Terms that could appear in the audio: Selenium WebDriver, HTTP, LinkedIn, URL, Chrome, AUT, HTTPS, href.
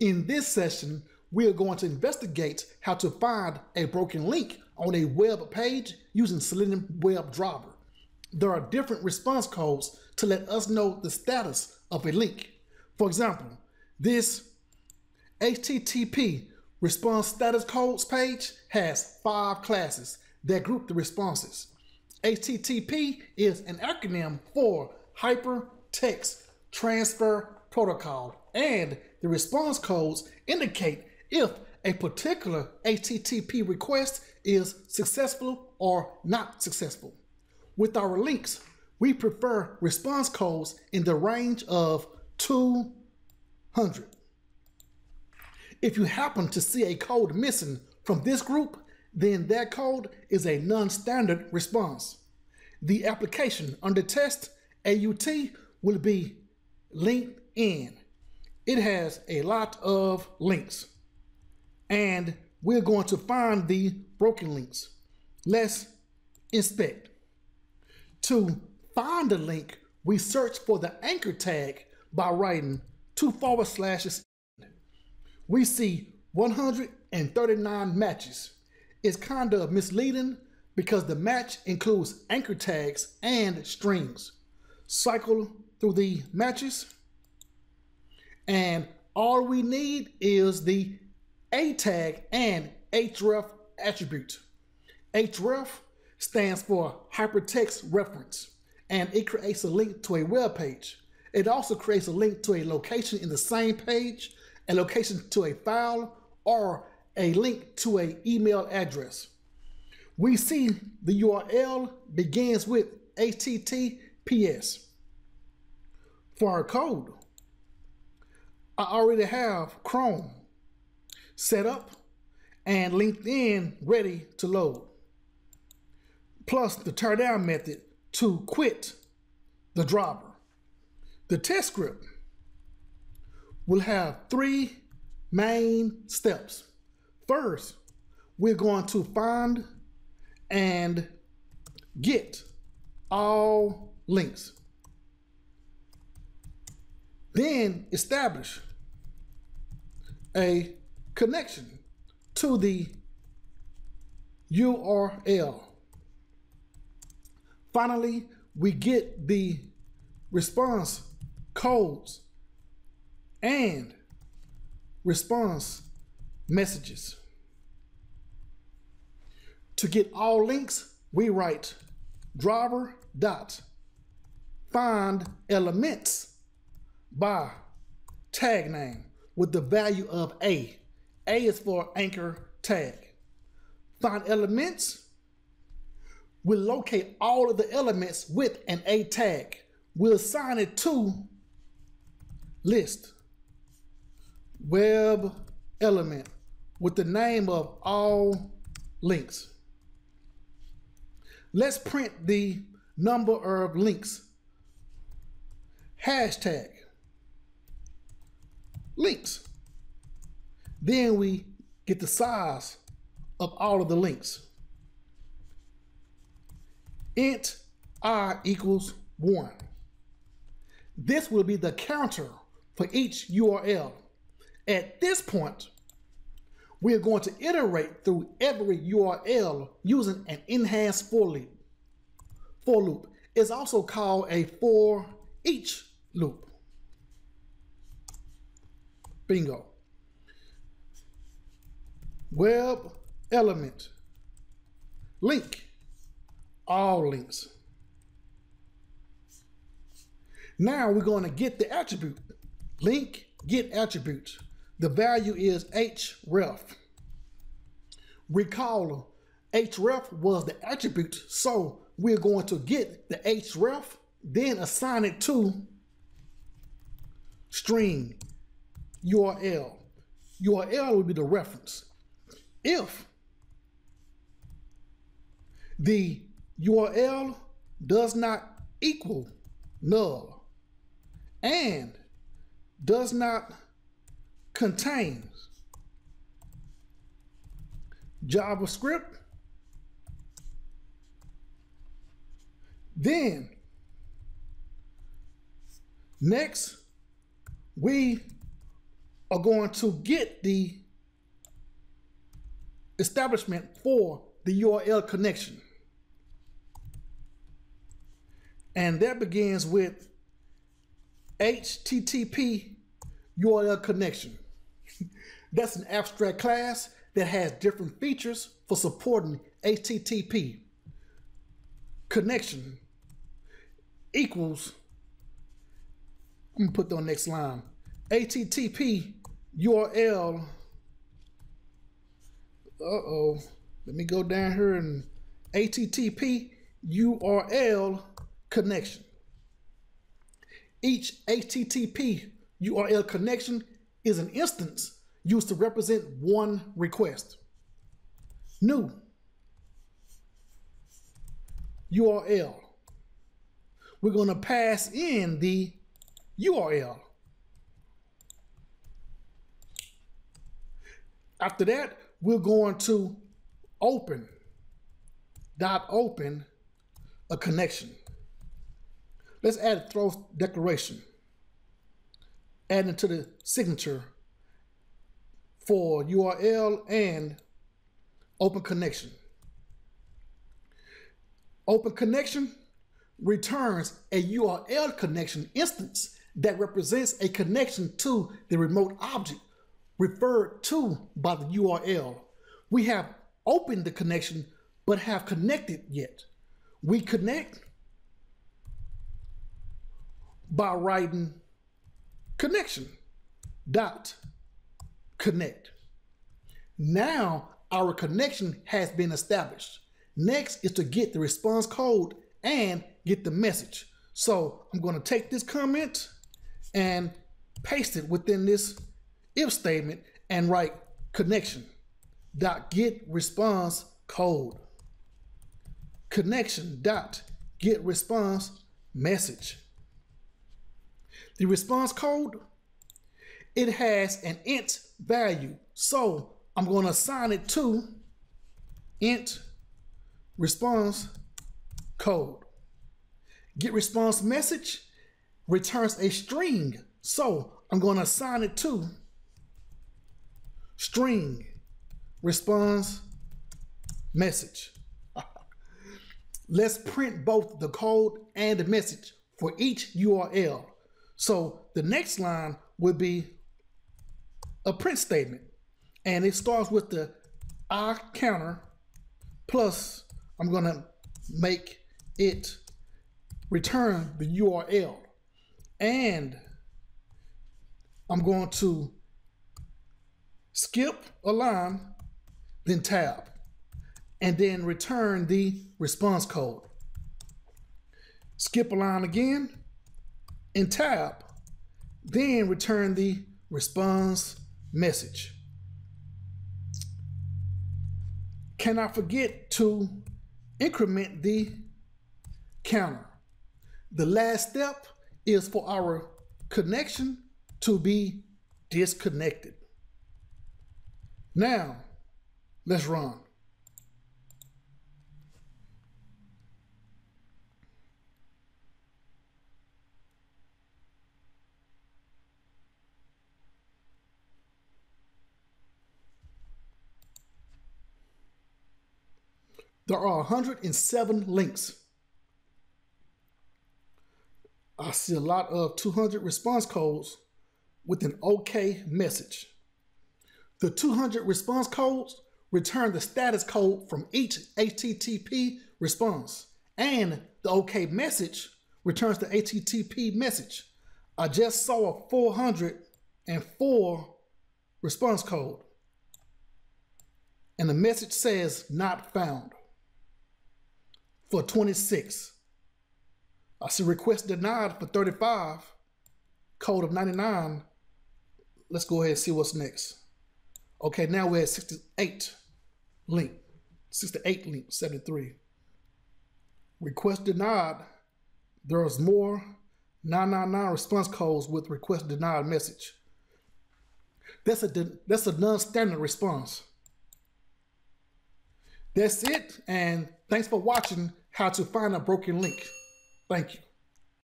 In this session, we are going to investigate how to find a broken link on a web page using Selenium WebDriver. There are different response codes to let us know the status of a link. For example, this HTTP response status codes page has 5 classes that group the responses. HTTP is an acronym for Hypertext Transfer Protocol, and the response codes indicate if a particular HTTP request is successful or not successful. With our links, we prefer response codes in the range of 200. If you happen to see a code missing from this group, then that code is a non-standard response. The application under test, AUT, will be LinkedIn. It has a lot of links, and we're going to find the broken links. Let's inspect. To find a link, we search for the anchor tag by writing 2 forward slashes. We see 139 matches. It's kind of misleading because the match includes anchor tags and strings. Cycle through the matches, and all we need is the A tag and href attribute. Href stands for hypertext reference, and it creates a link to a web page. It also creates a link to a location in the same page, a location to a file, or a link to an email address. We see the URL begins with HTTPS. For our code, I already have Chrome set up and LinkedIn ready to load, plus the teardown method to quit the driver. The test script will have 3 main steps. First, we're going to find and get all links. Then establish a connection to the URL. Finally, we get the response codes and response messages. To get all links, we write driver.findElements by tag name with the value of A. A is for anchor tag. FindElements will locate all of the elements with an A tag. We'll assign it to list web element with the name of all links. Let's print the number of links. Hashtag links. Then we get the size of all of the links. Int I equals 1. This will be the counter for each URL. At this point, we are going to iterate through every URL using an enhanced for loop. For loop is also called a for each loop. Bingo. Web element link all links. Now we're going to get the attribute link get attribute. The value is href. Recall, href was the attribute, so we're going to get the href, then assign it to string URL. URL will be the reference. If the URL does not equal null and does not contains JavaScript, then next we are going to get the establishment for the URL connection. And that begins with HTTP URL connection. That's an abstract class that has different features for supporting HTTP. Connection equals, I'm gonna put that on the next line, HTTP URL. Let me go down here and HTTP URL connection. Each HTTP URL connection is an instance used to represent one request. New URL. We're going to pass in the URL. After that, we're going to open a connection. Let's add a throw declaration. Add into the signature for URL and open connection. Open connection returns a URL connection instance that represents a connection to the remote object referred to by the URL. We have opened the connection, but have connected yet. We connect by writing connection dot connect. Now our connection has been established. Next is to get the response code and get the message. So I'm going to take this comment and paste it within this if statement and write connection dot get response code, connection dot get response message. The response code, it has an int value, so I'm going to assign it to int response code. Get response message returns a string, so I'm going to assign it to string response message. Let's print both the code and the message for each URL. So the next line would be a print statement, and it starts with the I counter plus I'm going to make it return the URL, and I'm going to skip a line, then tab, and then return the response code. Skip a line again and tab, then return the response message. Cannot forget to increment the counter. The last step is for our connection to be disconnected. Now, let's run. There are 107 links. I see a lot of 200 response codes with an OK message. The 200 response codes return the status code from each HTTP response, and the OK message returns the HTTP message. I just saw a 404 response code, and the message says not found. For 26. I see request denied for 35, code of 99. Let's go ahead and see what's next. Okay, now we're at 68 link, 73. Request denied, there's more 999 response codes with request denied message. That's a non-standard response. That's it, and thanks for watching How to Find a Broken Link. Thank you.